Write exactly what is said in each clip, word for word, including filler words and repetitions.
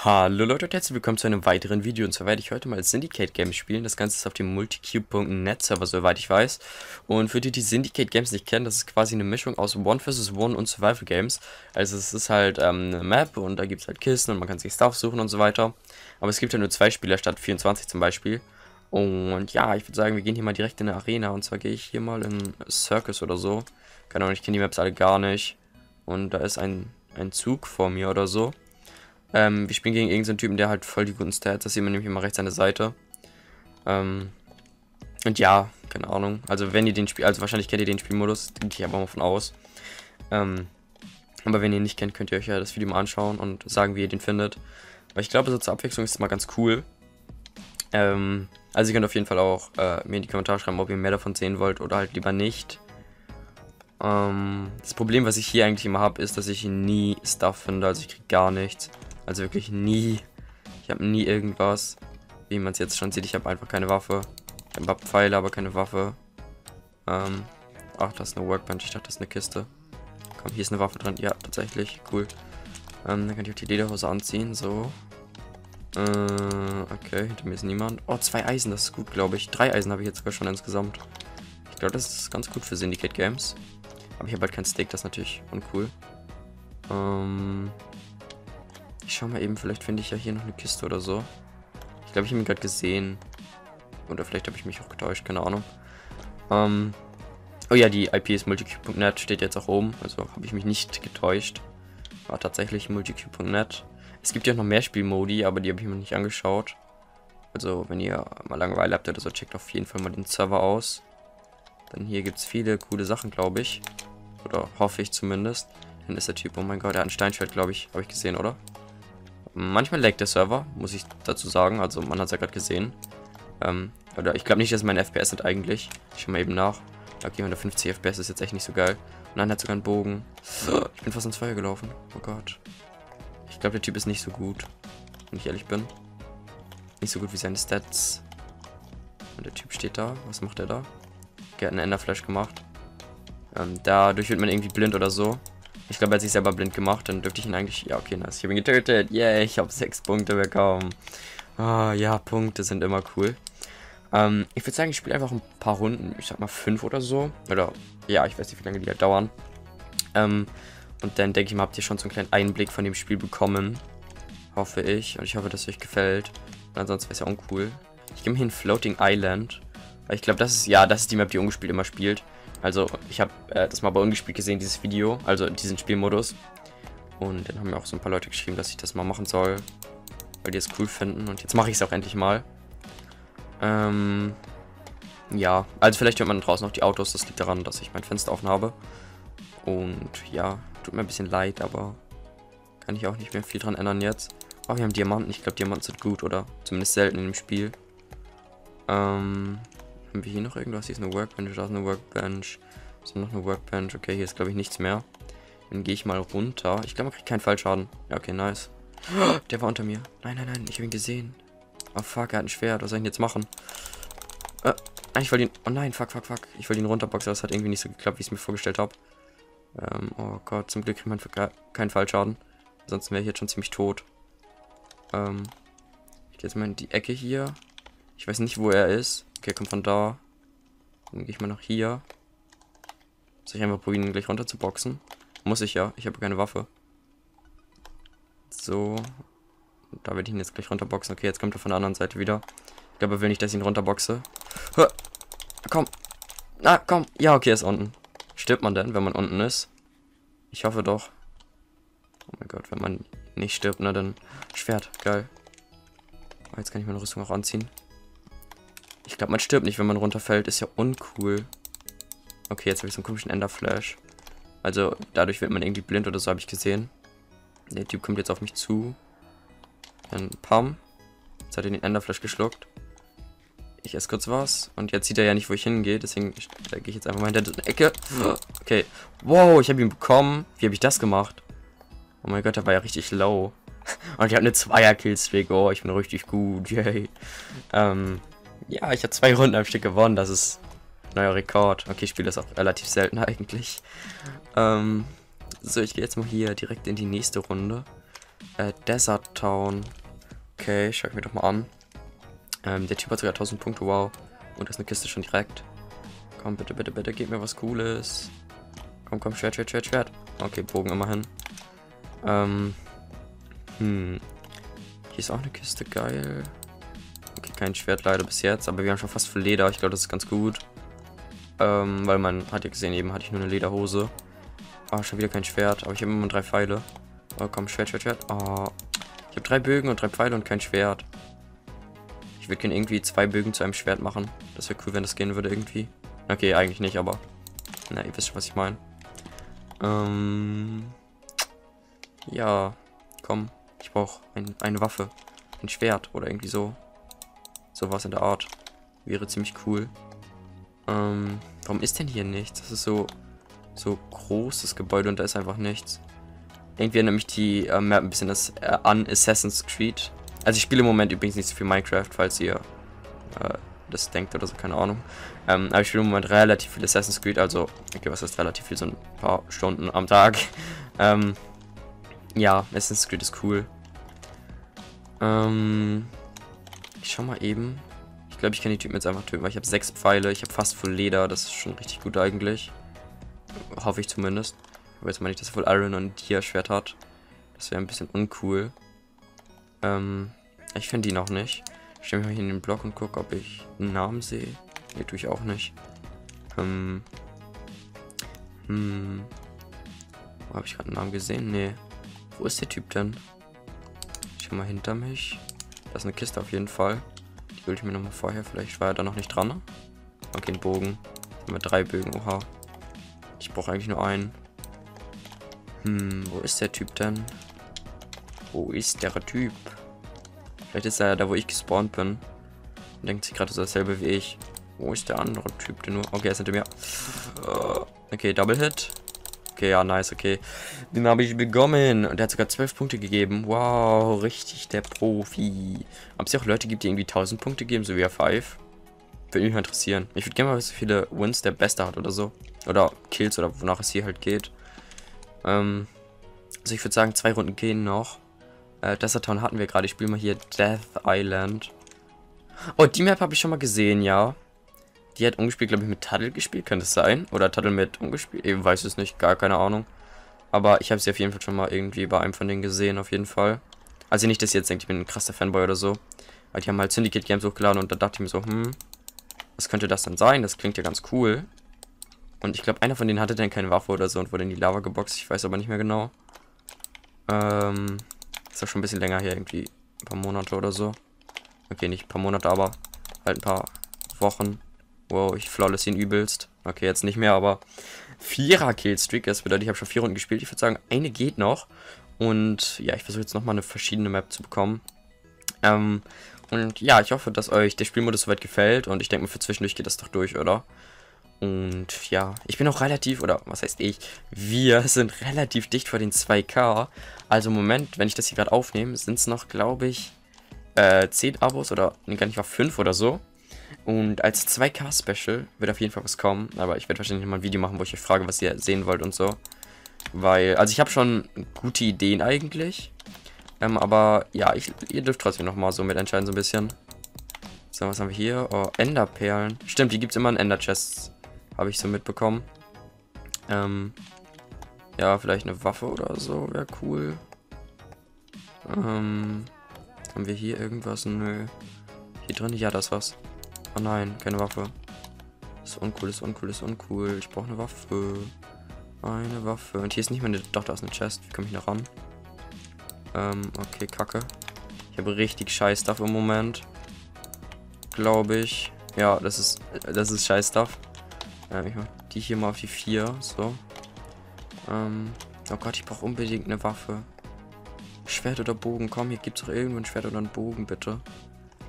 Hallo Leute und herzlich willkommen zu einem weiteren Video. Und zwar werde ich heute mal Syndicate Games spielen. Das Ganze ist auf dem Multicube punkt net Server, soweit ich weiß. Und für die, die Syndicate Games nicht kennen, das ist quasi eine Mischung aus One versus One und Survival Games. Also es ist halt ähm, eine Map und da gibt es halt Kisten und man kann sich Stuff suchen und so weiter. Aber es gibt ja nur zwei Spieler statt vierundzwanzig zum Beispiel. Und ja, ich würde sagen, wir gehen hier mal direkt in eine Arena. Und zwar gehe ich hier mal in Circus oder so. Keine Ahnung, ich kenne die Maps alle gar nicht. Und da ist ein, ein Zug vor mir oder so. Ähm, wir spielen gegen irgendeinen Typen, der halt voll die guten Stats hat. Das sieht man nämlich immer rechts an der Seite. Ähm, und ja, keine Ahnung. Also wenn ihr den Spiel, also wahrscheinlich kennt ihr den Spielmodus, denke ich aber mal von aus. Ähm, aber wenn ihr ihn nicht kennt, könnt ihr euch ja das Video mal anschauen und sagen, wie ihr den findet. Weil ich glaube, so zur Abwechslung ist es mal ganz cool. Ähm, also ihr könnt auf jeden Fall auch äh, mir in die Kommentare schreiben, ob ihr mehr davon sehen wollt oder halt lieber nicht. Ähm, das Problem, was ich hier eigentlich immer habe, ist, dass ich nie Stuff finde. Also ich kriege gar nichts. Also wirklich nie. Ich habe nie irgendwas. Wie man es jetzt schon sieht, ich habe einfach keine Waffe. Ich habe ein paar Pfeile, aber keine Waffe. Ähm. Ach, das ist eine Workbench. Ich dachte, das ist eine Kiste. Komm, hier ist eine Waffe drin. Ja, tatsächlich. Cool. Ähm, dann kann ich auch die Lederhose anziehen. So. Äh, okay. Hinter mir ist niemand. Oh, zwei Eisen. Das ist gut, glaube ich. Drei Eisen habe ich jetzt sogar schon insgesamt. Ich glaube, das ist ganz gut für Syndicate Games. Aber ich habe halt kein Steak. Das ist natürlich uncool. Ähm... Ich schau mal eben, vielleicht finde ich ja hier noch eine Kiste oder so. Ich glaube, ich habe ihn gerade gesehen. Oder vielleicht habe ich mich auch getäuscht, keine Ahnung. Ähm, oh ja, die I P ist Multicube punkt net, steht jetzt auch oben. Also habe ich mich nicht getäuscht. War tatsächlich Multicube punkt net. Es gibt ja auch noch mehr Spielmodi, aber die habe ich mir noch nicht angeschaut. Also, wenn ihr mal Langeweile habt oder so, checkt auf jeden Fall mal den Server aus. Dann hier gibt es viele coole Sachen, glaube ich. Oder hoffe ich zumindest. Dann ist der Typ, oh mein Gott, der hat ein Steinschwert, glaube ich. Habe ich gesehen, oder? Manchmal laggt der Server, muss ich dazu sagen. Also man hat es ja gerade gesehen. Ähm, oder ich glaube nicht, dass meine F P S sind eigentlich. Ich schau mal eben nach. Okay, hundertfünfzig F P S ist jetzt echt nicht so geil. Und dann hat sogar einen Bogen. Ich bin fast ins Feuer gelaufen. Oh Gott. Ich glaube, der Typ ist nicht so gut. Wenn ich ehrlich bin. Nicht so gut wie seine Stats. Und der Typ steht da. Was macht er da? Okay, er hat einen Enderflash gemacht. Ähm, dadurch wird man irgendwie blind oder so. Ich glaube, er hat sich selber blind gemacht, dann dürfte ich ihn eigentlich... Ja, okay, nice. Ich habe ihn getötet. Yeah, ich habe sechs Punkte bekommen. Ah, ja, Punkte sind immer cool. Ähm, ich würde sagen, ich spiele einfach ein paar Runden. Ich sag mal fünf oder so. Oder, ja, ich weiß nicht, wie lange die halt dauern. Ähm, und dann denke ich mal, habt ihr schon so einen kleinen Einblick von dem Spiel bekommen. Hoffe ich. Und ich hoffe, dass es euch gefällt. Und ansonsten wäre es ja uncool. Ich gebe mir hier ein Floating Island. Weil ich glaube, das ist... Ja, das ist die Map, die ungespielt immer spielt. Also, ich habe äh, das mal bei Ungespielt gesehen, dieses Video, also diesen Spielmodus. Und dann haben mir auch so ein paar Leute geschrieben, dass ich das mal machen soll, weil die es cool finden. Und jetzt mache ich es auch endlich mal. Ähm, ja, also vielleicht hört man draußen noch die Autos, das liegt daran, dass ich mein Fenster offen habe. Und ja, tut mir ein bisschen leid, aber kann ich auch nicht mehr viel dran ändern jetzt. Oh, wir haben Diamanten, ich glaube Diamanten sind gut, oder zumindest selten in dem Spiel. Ähm... Haben wir hier noch irgendwas? Hier ist eine Workbench, da ist eine Workbench. Ist noch eine Workbench. Okay, hier ist glaube ich nichts mehr. Dann gehe ich mal runter. Ich glaube, man kriegt keinen Fallschaden. Ja, okay, nice. Der war unter mir. Nein, nein, nein, ich habe ihn gesehen. Oh fuck, er hat ein Schwert. Was soll ich denn jetzt machen? Äh, ich wollte ihn... Oh nein, fuck, fuck, fuck. Ich wollte ihn runterboxen, aber das hat irgendwie nicht so geklappt, wie ich es mir vorgestellt habe. Ähm, oh Gott, zum Glück kriegt man keinen Fallschaden. Ansonsten wäre ich jetzt schon ziemlich tot. Ähm, ich gehe jetzt mal in die Ecke hier. Ich weiß nicht, wo er ist. Okay, kommt von da. Dann gehe ich mal nach hier. Soll ich einfach probieren, ihn gleich runter zu boxen? Muss ich ja. Ich habe keine Waffe. So. Da werde ich ihn jetzt gleich runterboxen. Okay, jetzt kommt er von der anderen Seite wieder. Ich glaube, er will nicht, dass ich ihn runterboxe. Ha! Komm. Na, ah, komm. Ja, okay, er ist unten. Stirbt man denn, wenn man unten ist? Ich hoffe doch. Oh mein Gott, wenn man nicht stirbt, na dann... Schwert, geil. Oh, jetzt kann ich meine Rüstung auch anziehen. Ich glaube, man stirbt nicht, wenn man runterfällt. Ist ja uncool. Okay, jetzt habe ich so einen komischen Enderflash. Also, dadurch wird man irgendwie blind oder so, habe ich gesehen. Der Typ kommt jetzt auf mich zu. Dann, pam. Jetzt hat er den Enderflash geschluckt. Ich esse kurz was. Und jetzt sieht er ja nicht, wo ich hingehe. Deswegen gehe ich jetzt einfach mal hinter die Ecke. Okay. Wow, ich habe ihn bekommen. Wie habe ich das gemacht? Oh mein Gott, der war ja richtig low. Und ich habe eine Zweier-Killstreak. Oh, ich bin richtig gut. Yay. Ähm... Ja, ich habe zwei Runden am Stück gewonnen. Das ist ein neuer Rekord. Okay, ich spiele das auch relativ selten eigentlich. Ähm, so, ich gehe jetzt mal hier direkt in die nächste Runde. Äh, Desert Town. Okay, schau ich mir doch mal an. Ähm, der Typ hat sogar tausend Punkte, wow. Und da ist eine Kiste schon direkt. Komm, bitte, bitte, bitte, gib mir was Cooles. Komm, komm, Schwert, Schwert, Schwert, Schwert. Okay, Bogen immerhin. Ähm, hm. Hier ist auch eine Kiste, geil. Okay, kein Schwert leider bis jetzt, aber wir haben schon fast für Leder. Ich glaube, das ist ganz gut. Ähm, weil man hat ja gesehen, eben hatte ich nur eine Lederhose. Ah, oh, schon wieder kein Schwert, aber ich habe immer nur drei Pfeile. Oh, komm, Schwert, Schwert, Schwert. Oh. Ich habe drei Bögen und drei Pfeile und kein Schwert. Ich würde gerne irgendwie zwei Bögen zu einem Schwert machen. Das wäre cool, wenn das gehen würde irgendwie. Okay, eigentlich nicht, aber... Na, ihr wisst schon, was ich meine. Ähm... Ja, komm. Ich brauche ein, eine Waffe. Ein Schwert oder irgendwie so. Sowas in der Art. Wäre ziemlich cool. Ähm, warum ist denn hier nichts? Das ist so... So großes Gebäude und da ist einfach nichts. Irgendwie erinnert mich die äh, Map ein bisschen das, äh, an Assassin's Creed. Also ich spiele im Moment übrigens nicht so viel Minecraft, falls ihr... Äh, das denkt oder so, keine Ahnung. Ähm, aber ich spiele im Moment relativ viel Assassin's Creed, also, okay, was heißt relativ viel, so ein paar Stunden am Tag. ähm, ja, Assassin's Creed ist cool. Ähm, ich schau mal eben. Ich glaube, ich kann die Typen jetzt einfach töten, weil ich habe sechs Pfeile, ich habe fast voll Leder, das ist schon richtig gut eigentlich. Hoffe ich zumindest. Ich weiß mal nicht, dass er voll Iron und Dia-Schwert hat. Das wäre ein bisschen uncool. Ähm, ich finde die noch nicht. Ich stelle mich mal hier in den Block und gucke, ob ich einen Namen sehe. Nee, tue ich auch nicht. Ähm. Hm. Wo habe ich gerade einen Namen gesehen? Nee. Wo ist der Typ denn? Ich schau mal hinter mich. Da ist eine Kiste auf jeden Fall. Die hol ich mir nochmal vorher. Vielleicht war er da noch nicht dran. Okay, einen Bogen. Haben wir drei Bögen. Oha. Ich brauche eigentlich nur einen. Hm, wo ist der Typ denn? Wo ist der Typ? Vielleicht ist er da, wo ich gespawnt bin. Und denkt sich gerade so dasselbe wie ich. Wo ist der andere Typ denn nur? Okay, er ist hinter mir. Uh, okay, Double Hit. Okay, ja, nice, okay. Den habe ich bekommen. Und der hat sogar zwölf Punkte gegeben. Wow, richtig der Profi. Ob es ja auch Leute gibt, die irgendwie tausend Punkte geben, so wie er fünf. Würde mich mal interessieren. Ich würde gerne mal wissen, wie viele Wins der Beste hat oder so. Oder Kills oder wonach es hier halt geht. Ähm, also ich würde sagen, zwei Runden gehen noch. Äh, Desert Town hatten wir gerade. Ich spiele mal hier Death Island. Oh, die Map habe ich schon mal gesehen, ja. Die hat umgespielt, glaube ich, mit Tuttle gespielt. Kann das sein? Oder Tuttle mit umgespielt? Ich weiß es nicht. Gar keine Ahnung. Aber ich habe sie auf jeden Fall schon mal irgendwie bei einem von denen gesehen, auf jeden Fall. Also nicht, dass ihr jetzt denkt, ich bin ein krasser Fanboy oder so. Weil die haben halt Syndicate Games hochgeladen und da dachte ich mir so, hm, was könnte das denn sein? Das klingt ja ganz cool. Und ich glaube, einer von denen hatte dann keine Waffe oder so und wurde in die Lava geboxt. Ich weiß aber nicht mehr genau. Ähm... Ist doch schon ein bisschen länger her, irgendwie ein paar Monate oder so. Okay, nicht ein paar Monate, aber halt ein paar Wochen. Wow, ich flawless ihn übelst. Okay, jetzt nicht mehr, aber Vierer-Killstreak. Das bedeutet, ich habe schon vier Runden gespielt. Ich würde sagen, eine geht noch. Und ja, ich versuche jetzt nochmal eine verschiedene Map zu bekommen. Ähm, und ja, ich hoffe, dass euch der Spielmodus soweit gefällt. Und ich denke mal, für zwischendurch geht das doch durch, oder? Und ja, ich bin auch relativ, oder was heißt ich, wir sind relativ dicht vor den zwei K. Also im Moment, wenn ich das hier gerade aufnehme, sind es noch, glaube ich, äh, zehn Abos oder, nee, gar nicht, war fünf oder so. Und als zwei K-Special wird auf jeden Fall was kommen, aber ich werde wahrscheinlich mal ein Video machen, wo ich euch frage, was ihr sehen wollt und so. Weil, also ich habe schon gute Ideen eigentlich, ähm, aber ja, ich, ihr dürft trotzdem nochmal so mitentscheiden so ein bisschen. So, was haben wir hier? Oh, Enderperlen. Stimmt, die gibt es immer in Enderchests. Habe ich so mitbekommen. Ähm, ja, vielleicht eine Waffe oder so. Wäre cool. Ähm, haben wir hier irgendwas? Nö. Hier drin? Ja, das war's. Oh nein, keine Waffe. Das ist uncool, das ist uncool, das ist uncool. Ich brauche eine Waffe. Eine Waffe. Und hier ist nicht mal eine... Doch, da ist eine Chest. Wie komme ich da ran? Ähm, okay, kacke. Ich habe richtig scheiß Stuff im Moment. Glaube ich. Ja, das ist... Das ist scheiß Stuff. Ich mach die hier mal auf die vier, so. Ähm, oh Gott, ich brauche unbedingt eine Waffe. Schwert oder Bogen, komm, hier gibt es doch irgendwo ein Schwert oder einen Bogen, bitte.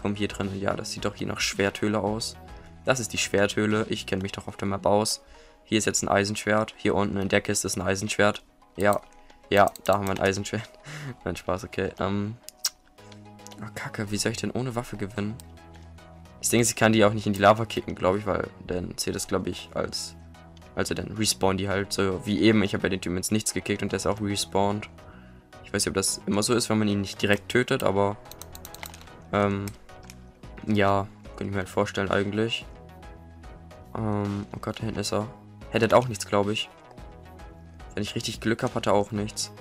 Komm, hier drin, ja, das sieht doch hier nach Schwerthöhle aus. Das ist die Schwerthöhle, ich kenne mich doch auf der Map aus. Hier ist jetzt ein Eisenschwert, hier unten in der Kiste ist ein Eisenschwert. Ja, ja, da haben wir ein Eisenschwert. Nein, Spaß, okay. Ähm, oh Kacke, wie soll ich denn ohne Waffe gewinnen? Ich denke, sie kann die auch nicht in die Lava kicken, glaube ich, weil dann zählt das, glaube ich, als... Also dann respawnen die halt, so wie eben. Ich habe ja den Typen ins Nichts gekickt und der ist auch respawned. Ich weiß nicht, ob das immer so ist, wenn man ihn nicht direkt tötet, aber... Ähm... Ja, könnte ich mir halt vorstellen eigentlich. Ähm, oh Gott, da hinten ist er. Hätte auch nichts, glaube ich. Wenn ich richtig Glück habe, hat er auch nichts.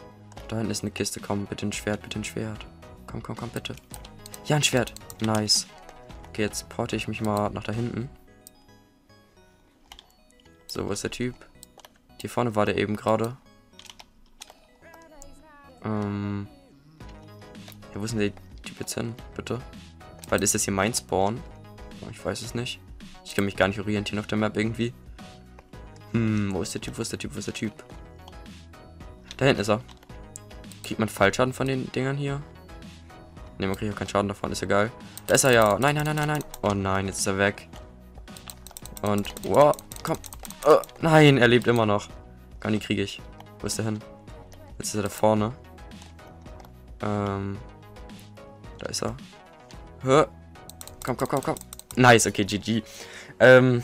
Da hinten ist eine Kiste, komm, bitte ein Schwert, bitte ein Schwert. Komm, komm, komm, bitte. Ja, ein Schwert. Nice. Okay, jetzt porte ich mich mal nach da hinten. So, wo ist der Typ? Hier vorne war der eben gerade. Ähm. Ja, wo ist denn der Typ jetzt hin, bitte? Weil ist das hier mein Spawn? Ich weiß es nicht. Ich kann mich gar nicht orientieren auf der Map irgendwie. Hm, wo ist der Typ? Wo ist der Typ? Wo ist der Typ? Da hinten ist er. Kriegt man Fallschaden von den Dingern hier? Ne, man kriegt auch keinen Schaden davon. Ist egal. Da ist er ja. Nein, nein, nein, nein, nein. Oh nein, jetzt ist er weg. Und, oh, komm. Oh, nein, er lebt immer noch. Gar nicht kriege ich. Wo ist der hin? Jetzt ist er da vorne. Ähm. Da ist er. Komm, komm, komm, komm. Nice, okay, G G. Ähm,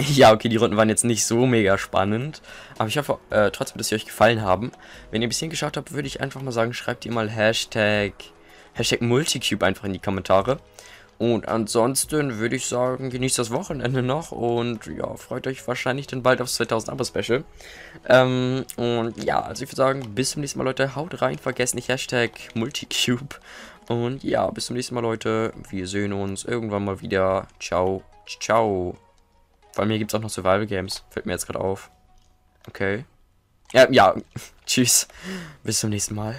ja, okay, die Runden waren jetzt nicht so mega spannend. Aber ich hoffe äh, trotzdem, dass sie euch gefallen haben. Wenn ihr ein bisschen geschaut habt, würde ich einfach mal sagen, schreibt ihr mal Hashtag, Hashtag Multicube einfach in die Kommentare. Und ansonsten würde ich sagen, genießt das Wochenende noch. Und ja, freut euch wahrscheinlich dann bald aufs zweitausend Abo Special. Ähm, und ja, also ich würde sagen, bis zum nächsten Mal, Leute. Haut rein, vergesst nicht Hashtag Multicube. Und ja, bis zum nächsten Mal, Leute. Wir sehen uns irgendwann mal wieder. Ciao. Ciao. Vor allem hier gibt es auch noch Survival Games. Fällt mir jetzt gerade auf. Okay. Ja, ja. Tschüss. Bis zum nächsten Mal.